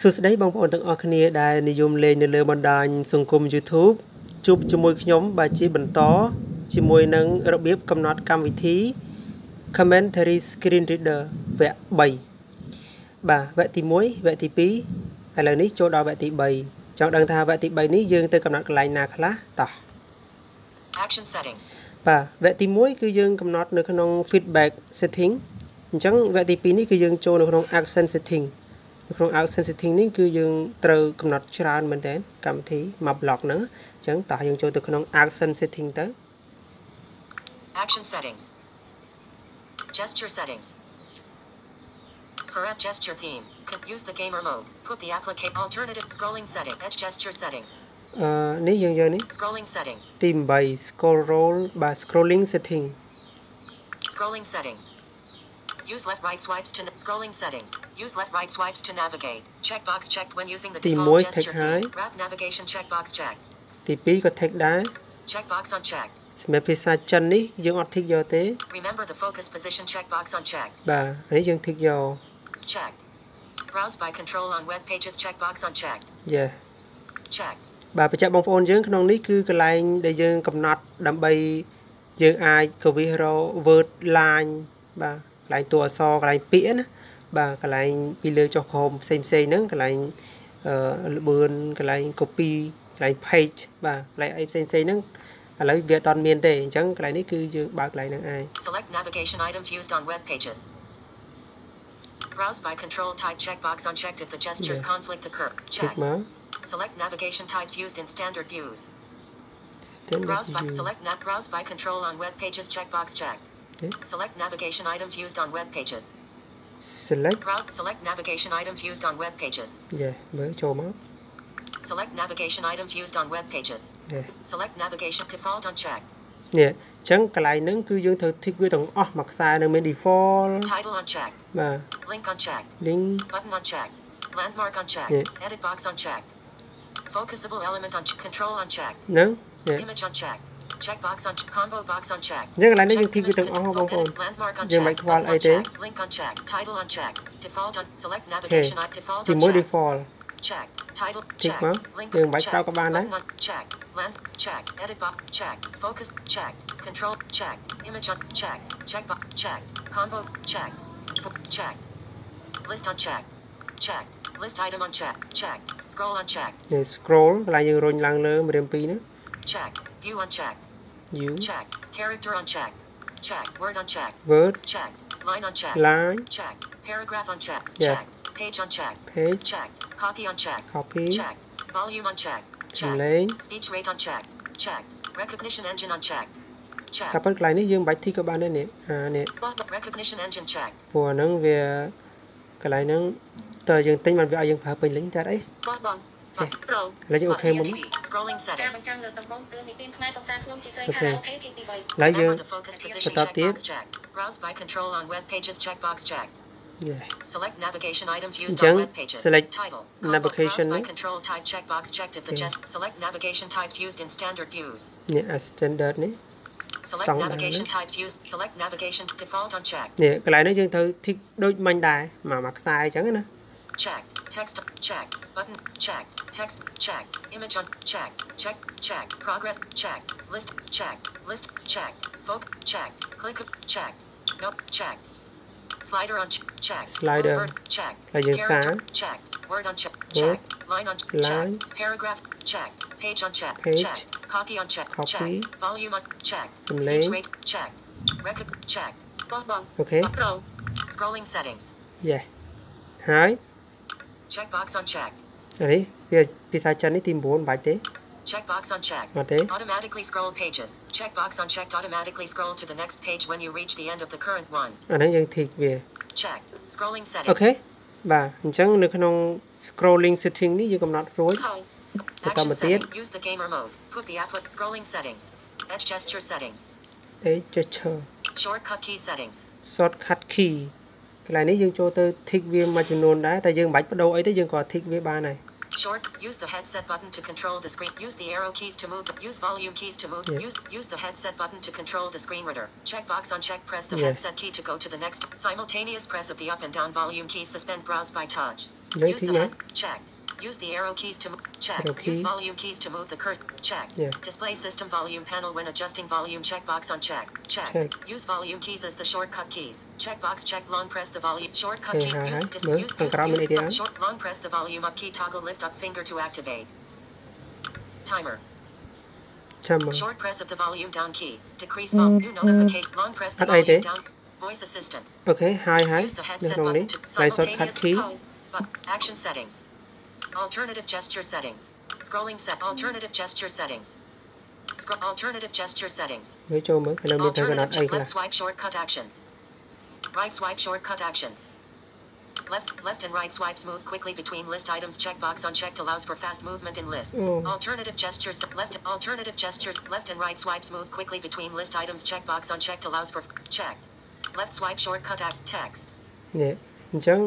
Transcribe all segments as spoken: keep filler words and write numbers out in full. សួស្តីបងប្អូនទាំងអស់គ្នាដែលនិយមលេងនៅលើបណ្ដាញសង្គម YouTube ជួបជាមួយខ្ញុំបាទជាបន្តជាមួយនឹងរបៀបកំណត់កម្មវិធី Commentary Screen Reader វគ្គ ba បាទវគ្គទី មួយ វគ្គទី ពីរ ឥឡូវនេះចូលដល់វគ្គទី ba ចង់ដឹងថាវគ្គទី ba នេះយើងទៅកំណត់កន្លែងណាខ្លះតោះ Action Settings បាទវគ្គទី មួយ គឺយើងកំណត់នៅក្នុង Feedback Setting អញ្ចឹងវគ្គទី ពីរ នេះគឺយើងចូលនៅក្នុង Action Setting ក្នុង setting នេះគឺយើងត្រូវកំណត់ច្រើនមែនតើកម្មវិធីមក block ហ្នឹងអញ្ចឹងតោះយើងចូលទៅក្នុង action setting ទៅ action settings gesture settings correct gesture theme could use the gamer mode put the application alternative scrolling setting edge gesture settings អឺនេះយើងយកនេះ scrolling settings ទី eight scroll បាទ scrolling setting scrolling settings Use left right swipes to scrolling settings. Use left right swipes to navigate. Checkbox checked when using the default gesture theme. Wrap navigation checkbox checked. Thì pí có thách đá. Checkbox unchecked. Mẹ pizza chân đi, dương ọt thích vô tế. Remember the focus position checkbox unchecked. Bà, đấy dương thích vô. Checked. Browse by control on web pages checkbox unchecked. Yeah. Checked. Bà, bây giờ bóng phone dương khăn ông ní cứ cái line để dương cầm nọt đám bay dương ai cầu vi hero vượt line. Bà. កន្លែងតួអក្សរកន្លែងពាក្យណាបាទកន្លែងពីលើចុះក្រោមផ្សេងផ្សេងហ្នឹងកន្លែងអឺល្បឿនកន្លែង copy កន្លែង page បាទកន្លែងអីផ្សេងផ្សេងហ្នឹងឥឡូវវាអត់មានទេអញ្ចឹងកន្លែងនេះគឺយើងបើកកន្លែងហ្នឹងឯង Select navigation items used on web pages Browse by control type checkbox unchecked if the gestures conflict occur Check Select navigation types used in standard views Browse by select nav browse by control on web pages checkbox checked Okay. Select navigation items used on web pages. Select. Browse. Select navigation items used on web pages. Yeah, mới cho má. Select navigation items used on web pages. Yeah. Select navigation default unchecked. Yeah. Chẳng cái này nâng cứ dương thử thích với thằng off mặc sai nâng mới default. Title unchecked. Mà. Link unchecked. Link. Button unchecked. Landmark unchecked. Yeah. Edit box unchecked. Focusable element unchecked. Control unchecked. Nâng. Yeah. Image unchecked. Checkbox on combo box on check. Nhưng lại nó những thi cái từng ông không còn. Nhưng mày qua lại thế. Link on check. Title on check. Default on select navigation on default. Thì mới default. Check. Title check. Nhưng mày sao các bạn đấy. Check. Land check. Edit box check. Focus check. Control check. Image on check. Checkbox check. Combo check. Check. List on check. Check. List item on check. Check. Scroll on check. Để scroll là như rồi lăng lơ mà đem pi nữa. Check. View unchecked. You check character unchecked. Check word unchecked. Word check line unchecked. Line check paragraph unchecked. Yeah. Check page unchecked. Page check copy unchecked. Copy check volume unchecked. Check Lane. Speech rate unchecked. Check recognition engine unchecked. Check. Các bạn cái này dương bạch thì các bạn đây nè à nè. Recognition engine check. Của nâng về cái này nâng tờ dương tính bằng về ai dương phải bình lính ra đấy. Okay. Lấy dương ok mống. Okay. Lấy dương start tiếp. Yeah. Select navigation items used on web pages. Select title. Navigation by control type checkbox checked if the gest select navigation types used in standard views. Yeah, standard này. Select navigation types used. Select navigation default unchecked. Yeah, cái này nó dương thử thích đôi mình đài mà mặc sai chẳng nữa. Check text check button check text check image on check check check progress check list check list check folk check click check no check slider on check slider check character check word on check check line on check paragraph check page on check check copy on check check volume on check speech rate check record check okay scrolling settings yeah hi Checkbox unchecked. Đấy, bây giờ phía sai chân ấy tìm bốn bài thế. Checkbox unchecked. Bài thế. Automatically scroll pages. Checkbox unchecked automatically scroll to the next page when you reach the end of the current one. Ở đây dân thịt về. Check. Scrolling settings. Okay. Bà, chẳng được không scrolling setting này, giờ cầm nát rồi. Action settings. Use the gamer mode. Put the applet scrolling settings. Edge gesture settings. Edge gesture. Shortcut key settings. Shortcut key. Cái này nếu dương cho tôi thích viên mà chúng nôn đấy, tại dương bạch bắt đầu ấy tới dương có thích với ba này. Short. Use the headset button to control the screen. Use the arrow keys to move. Use volume keys to move. Yeah. Use use the headset button to control the screen reader. Checkbox unchecked. Press the yeah. headset key to go to the next. Simultaneous press of the up and down volume keys. Suspend browse by touch. Right use the head. Check. Use the arrow keys to check. Okay. Use volume keys to move the cursor. Check. Yeah. Display system volume panel when adjusting volume. Checkbox uncheck. Check. Check. Use volume keys as the shortcut keys. Checkbox check. Long press the volume. Shortcut okay, key. Hi, use hi. Dis no, use, use, use some short. Long press the volume up key. Toggle lift up finger to activate. Timer. Chama. Short press of the volume down key. Decrease volume. Mm, New notification. Uh, long press the volume there. Down. Voice assistant. Okay. Hi hi. Use the headset no, button. Simultaneous key. But action settings. Alternative gesture settings. Scrolling set. Alternative gesture settings. Scroll. Alternative gesture settings. Alternative left swipe shortcut actions. Right swipe shortcut actions. Left left and right swipes move quickly between list items. Checkbox unchecked allows for fast movement in lists. Mm. Alternative gestures left. Alternative gestures left and right swipes move quickly between list items. Checkbox unchecked allows for check. Left swipe shortcut act text. Yeah. Chúng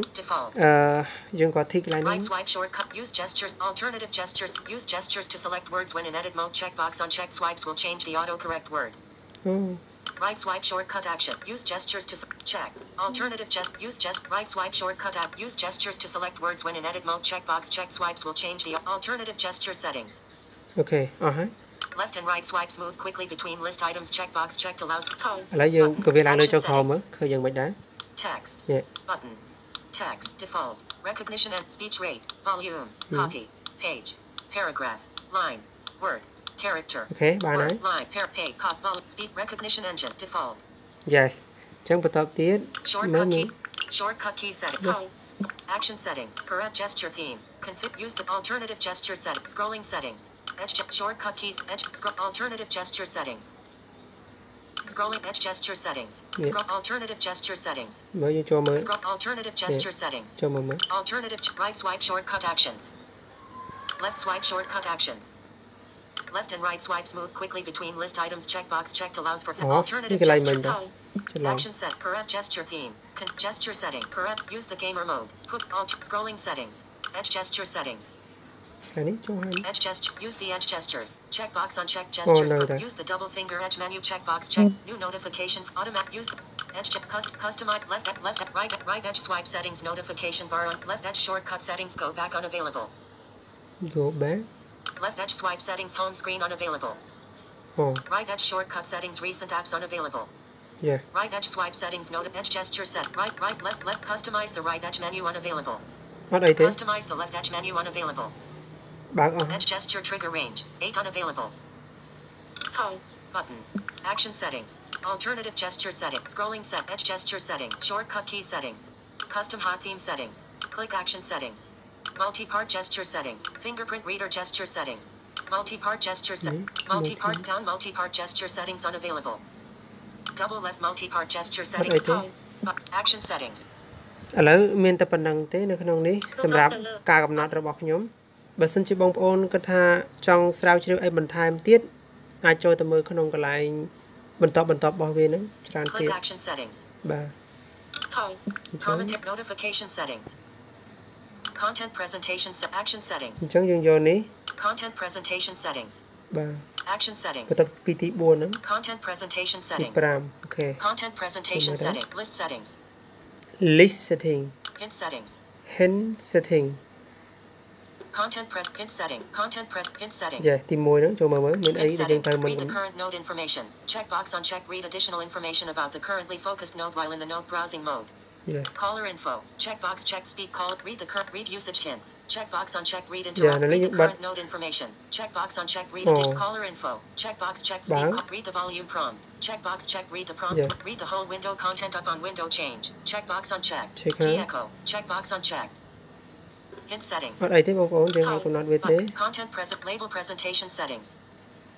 uh, Dung got thick line. Right swipe shortcut. Use gestures. Alternative gestures. Use gestures to select words when in edit mode. Checkbox unchecked swipes will change the autocorrect word. Mm. Right swipe shortcut action. Use gestures to check. Alternative gest. Use gest. Right swipe shortcut app. Use gestures to select words when in edit mode. Checkbox check swipes will change the alternative gesture settings. Okay. Uh huh. Left and right swipes move quickly between list items. Checkbox checked allows. Home. Text. Yeah. Button. Text, default, recognition and speech rate, volume, mm. copy, page, paragraph, line, word, character, okay, bye word, line, pair, pay, cop, volume, speed, recognition engine, default. Yes. Shortcut key, shortcut key setting, yeah. Action settings, perap gesture theme, config, use the alternative gesture setting, scrolling settings, edge, shortcut keys, edge, scroll, alternative gesture settings. Scrolling edge gesture settings. Yeah. Scroll alternative gesture settings. Mới cho mới. Scroll alternative gesture yeah. settings. Cho mới mới. Alternative right swipe shortcut actions. Left swipe shortcut actions. Left and right swipes move quickly between list items. Checkbox checked allows for oh, alternative gesture. Action set. Perap gesture theme. Con gesture setting. Perap use the gamer mode. Put alt scrolling settings. Edge gesture settings. Edge gesture. Use the edge gestures. Checkbox unchecked gestures. Oh, no, use the double finger edge menu. Checkbox check. Mm. New notification. Automatic. Use the edge custom customize. Left edge. Left edge. Right edge. Right edge. Swipe settings. Notification bar on. Left edge. Shortcut settings. Go back unavailable. Go back. Left edge. Swipe settings. Home screen unavailable. Oh. Right edge. Shortcut settings. Recent apps unavailable. Yeah. Right edge. Swipe settings. Note edge gesture set. Right. Right. Left. Left. Customize the right edge menu unavailable. What I did. Customize the left edge menu unavailable. Edge gesture trigger range eight unavailable. Home button action settings alternative gesture setting scrolling set edge gesture setting shortcut key settings custom hot theme settings click action settings multi-part gesture settings fingerprint reader gesture settings multi-part gesture set mm-hmm. multi-part down multi-part gesture settings unavailable double left multi-part gesture settings home action settings. Hello, mean the panang But since you bump on Kata Chong Srouch at time did I show the Merc on the line but top and top of winning. Click action settings. Bah. Home. Comment notification settings. Content presentation set action settings. Content presentation settings. Bah. Action settings. Content presentation settings. Okay. Content presentation setting. List settings. List setting. Hint settings. Hint setting. Content press in setting. Content press in settings. Yeah, tìm mồi nữa, cho mà mới. Mình ấy dành thời mình. Read the current note information. Checkbox unchecked. Read additional information about the currently focused note while in the note browsing mode. Yeah. Caller info. Checkbox checked. Speak call. Read the current. Read usage hints. Checkbox unchecked. Read into yeah, read the current note information. Checkbox unchecked. Read oh. caller info. Checkbox checked. Speak call. Read the volume prompt. Checkbox checked. Read the prompt. Yeah. Read the whole window content up on window change. Checkbox unchecked. Check key echo. Checkbox unchecked. Hint settings. What I think of all, I could not wait there. Content present label presentation settings.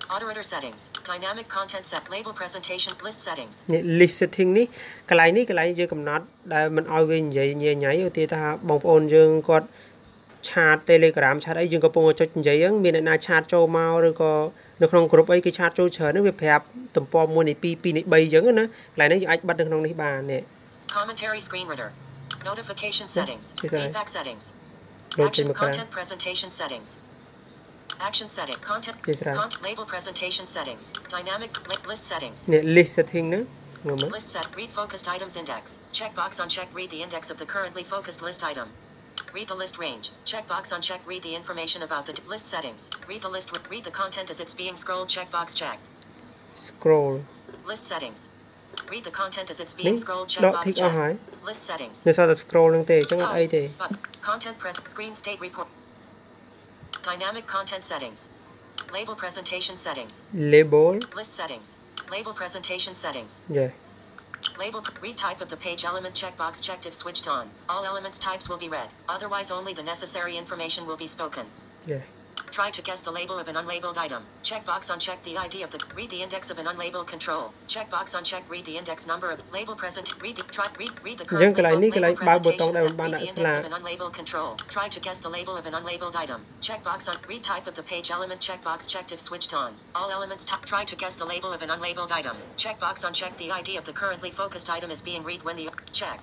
Auditor settings. Dynamic content set label presentation list settings. List setting ni, cái này ni cái này chưa cầm nát. Đây mình ao về nhảy nhảy nhảy. Thì ta bong ôn dương có chat Telegram chat ấy dương có bong cho nhảy ấy. Mình là chat cho mau rồi có được trong group ấy cái chat cho chờ nó việc hẹp tầm po mua này pi pi này bay giống nữa. Cái này anh bắt được trong này bà nè. Commentary screen reader. Notification settings. Feedback settings. Action content presentation settings. Action setting content content label presentation settings. Dynamic list settings. Yeah, list setting nữa. List set read focused items index. Checkbox uncheck read the index of the currently focused list item. Read the list range. Checkbox uncheck read the information about the list settings. Read the list read the content as it's being scrolled. Checkbox check. Scroll. List settings. Read the content as it's being scrolled. Checkbox check. List settings. Nếu sao ta scroll lên thế chứ không ai thế. Content press screen state report. Dynamic content settings. Label presentation settings. Label. List settings. Label presentation settings. Yeah. Label read type of the page element checkbox checked if switched on. All elements types will be read. Otherwise, only the necessary information will be spoken. Yeah. Try to guess the label of an unlabeled item. Checkbox uncheck the I D of the read the index of an unlabeled control. Checkbox uncheck read the index number of label present. Read the try read read the current label presentation. Read the index of an unlabeled control. Try to guess the label of an unlabeled item. Checkbox on read type of the page element. Checkbox checked if switched on. All elements try to guess the label of an unlabeled item. Checkbox uncheck the I D of the currently focused item is being read when the checked.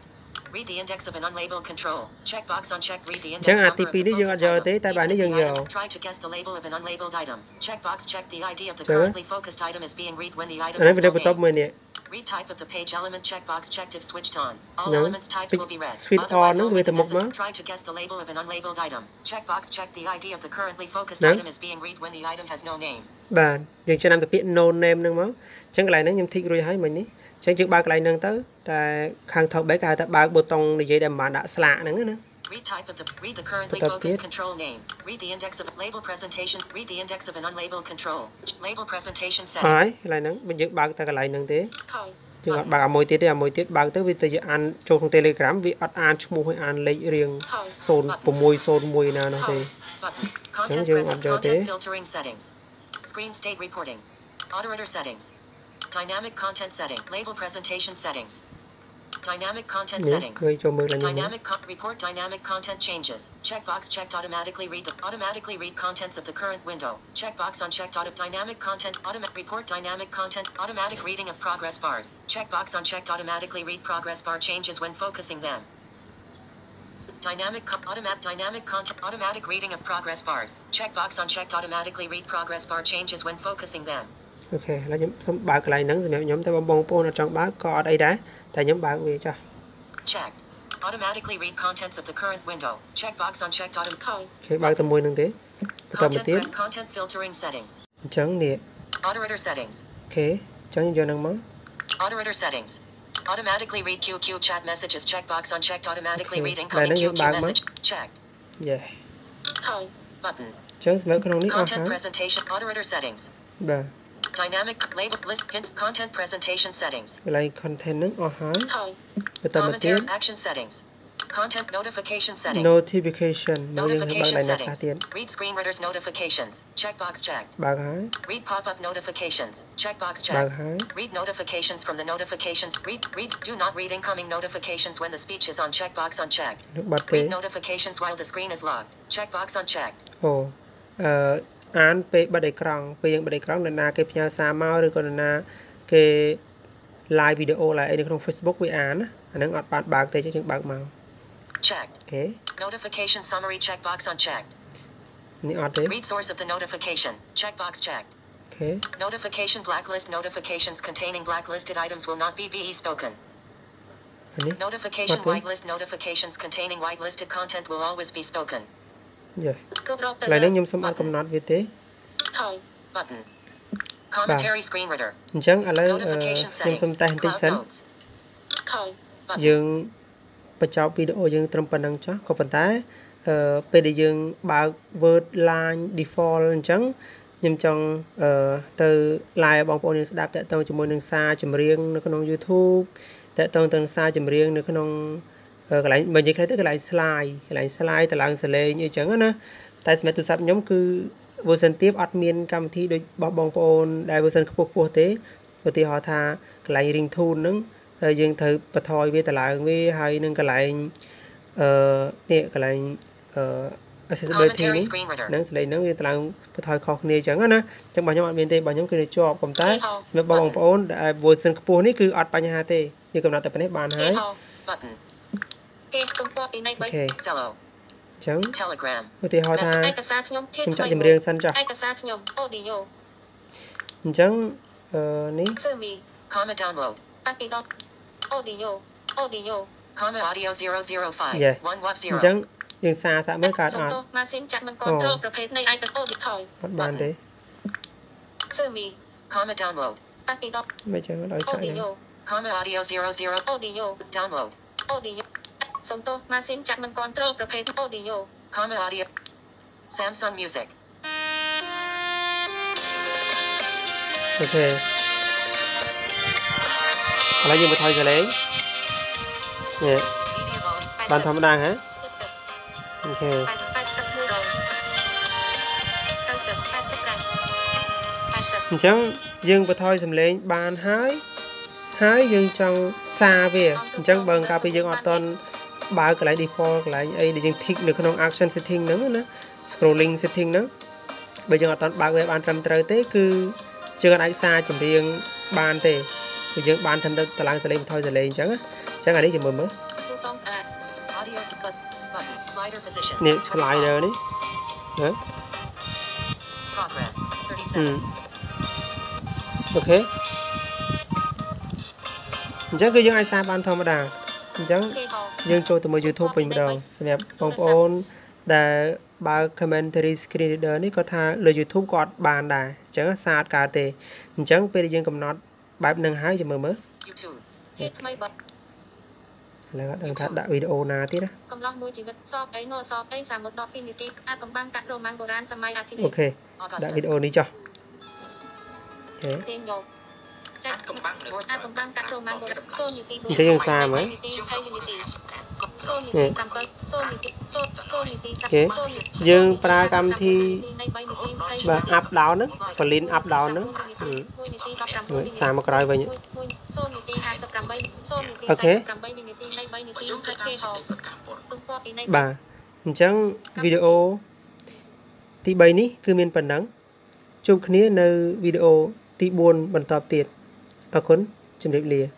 Read the index of an unlabeled control. Checkbox uncheck. Read the index number of the focused item. Try to guess the label of an unlabeled item. Checkbox check the I D of the currently focused item is being read when the item is located. Read type of the page element. Checkbox checked if switched on. All elements types will be read. Otherwise, only the necessary. Try to guess the label of an unlabeled item. Checkbox check the I D of the currently focused item is being read when the item has no name. Bạn, nhưng cho nam tập biện no name nương máu. Chẳng cái này nó nhầm thị rồi hay mình ní. Chẳng chừng ba cái này nương tới. Tại hàng thầu bé cả tại ba bột tông để dễ đảm bảo đã xả nương nữa. Read type of the read the currently focused control name. Read the index of label presentation. Read the index of an unlabeled control. Label presentation settings. Đấy, cái này nương. Mình dựng ba cái này nương thế. Nhưng mà ba mồi tiết đấy, mồi tiết ba tới vì từ giờ ăn trôi không Telegram vì ăn ăn mua hay ăn lấy riêng sồn, bổ mồi sồn mồi nào nương thế. Chẳng chừng ăn chơi thế. Screen state reporting. Moderator settings. Dynamic content setting. Label presentation settings. Dynamic content settings. Dynamic con report dynamic content changes. Checkbox checked automatically read the automatically read contents of the current window. Checkbox unchecked auto dynamic content automatic report dynamic content automatic reading of progress bars. Checkbox unchecked automatically read progress bar changes when focusing them. Dynamic automatic dynamic content automatic reading of progress bars. Checkbox unchecked automatically read progress bar changes when focusing them. Okay, là nhóm xong ba cái này nắng rồi nhóm tới bong bong po nó trong bác có ở đây đấy. Tại nhóm ba về cho. Check. Automatically read contents of the current window. Checkbox unchecked automatic. Okay, ba tầm mười nâng thế. Tầm một tiếng. Content filtering settings. Chẳng nè. Moderator settings. Okay, chẳng giờ nâng món. Moderator settings. Automatically read Q Q chat messages. Checkbox unchecked. Automatically read incoming Q Q message. Checked. Yeah. Home button. Just make it only. Content presentation. Moderator settings. Ba. Dynamic label list pins. Content presentation settings. Like content nung. Oh ha. Home. Commentary action settings. Content notification settings. Notification. Notification settings. Read screen readers notifications. Checkbox checked. Ba cái. Read pop-up notifications. Checkbox checked. Ba cái. Read notifications from the notifications. Read reads. Do not read incoming notifications when the speech is on. Checkbox unchecked. Read notifications while the screen is locked. Checkbox unchecked. Oh. Uh, án pe bật đèn còng, pe vẫn bật đèn còng là na cái nhà xa mau rồi còn na cái live video là ở trong Facebook với án. Anh đang ngọt bạn bạn thế chứ chẳng bạn màu. Checked. Okay. Notification summary checkbox unchecked. Read source of the notification. Checkbox checked. Okay. Notification blacklist. Notifications containing blacklisted items will not be V E spoken. Any? Notification whitelist. Notifications containing whitelisted content will always be spoken. Yeah. Lại nếu nhầm xong ăn cầm nát về thế. Home button. Commentary screen reader. Chẳng à lấy nhầm xong tay hình tích sẵn. Home button. Dừng. Bây giờ video dừng trong phần năng cho có phần tái bây giờ dừng bảo vượt line default chẳng nhưng trong từ lại bằng phần sẽ đáp tại tầng chấm môi nâng xa chấm riêng nó có nông YouTube tại tầng tầng xa chấm riêng nó có nông cái lại mình chỉ thấy tới cái lại slide cái lại slide tại làng sẽ lên như chẳng á tại sẽ tụ tập nhóm cứ vô sân tiếp admin cam thi được bằng phần đại vô sân quốc quốc tế rồi thì họ thà cái lại riêng thu nữa dương thử bật thôi với tại lại với hai nên cái lại nè cái lại accessibility nắng sẽ lấy nắng với tại lại bật thôi khó khăn này chẳng á nè chẳng bao nhiêu bạn miền tây bao nhiêu người cho cùng tới mấy bao bằng phốn đã vô sinh phốn này cứ ọt bao nhiêu thế như cầm nào tại bên này bàn hái. Okay. ចឹង Telegram ឧទាហរណ៍ថា ខ្ញុំ ចង់ ចម្រៀង សិន ចុះ ឯកសារ ខ្ញុំ audio អញ្ចឹង នេះ comma download អត់ពីដល់ audio audio comma audio zero zero five one one zero អញ្ចឹង យើង សារសាក់ មើល កើត អត់ ម៉ាស៊ីន ចាក់ មិន control ប្រភេទ នៃ ឯកសារ audio អត់ បាន ទេ comma download អត់ពីដល់ មិន អត់ ឲ្យ ចាក់ comma audio zero zero audio download audio សំទោស ម៉ាស៊ីន ចាក់ មិន control ប្រភេទ audio comma audio Samsung Music អូខេ Lấy dùng một thôi rồi lấy yeah. Bạn thăm đang hả? Ok Chẳng dừng một thôi dùm lên bàn hái Hái dừng trong xa về Chẳng bằng cà phê dừng ọt tôn Báo cái lại đi kho cái lại ấy để dừng thích được không action setting nữa Scrolling setting nữa Bởi dừng ọt tôn báo về bàn trăm trời tế cứ Chưa gần ánh xa chùm riêng bàn tế Bây giờ bạn thân được lang sẽ lên thôi sẽ lên chẳng á chẳng là đấy chỉ mừng mới nè slider đấy hả ừ. Ok chẳng cứ những ai xa bạn thầm mà đàng chẳng nhưng tôi từ mới YouTube mình đầu xem đẹp còn ôn để ba commentary screen reader đấy có tha lời YouTube gọt bàn đài chẳng xa cả tề chẳng bây giờ cầm nốt Bạp nâng hai cho mơ mơ Là đừng thật đã video nào tí đó Ok, đã video đi cho Thế dừng xa mấy Dừng pra cam thi Và up down nữa Và link up down nữa Xa mà có đói vậy nhỉ Ok Bà Chẳng video Thì bày ní cứ miên phần đắng Chụp khní nơi video Tí buồn bần tập tiệt. អរគុណ ជំរាបលា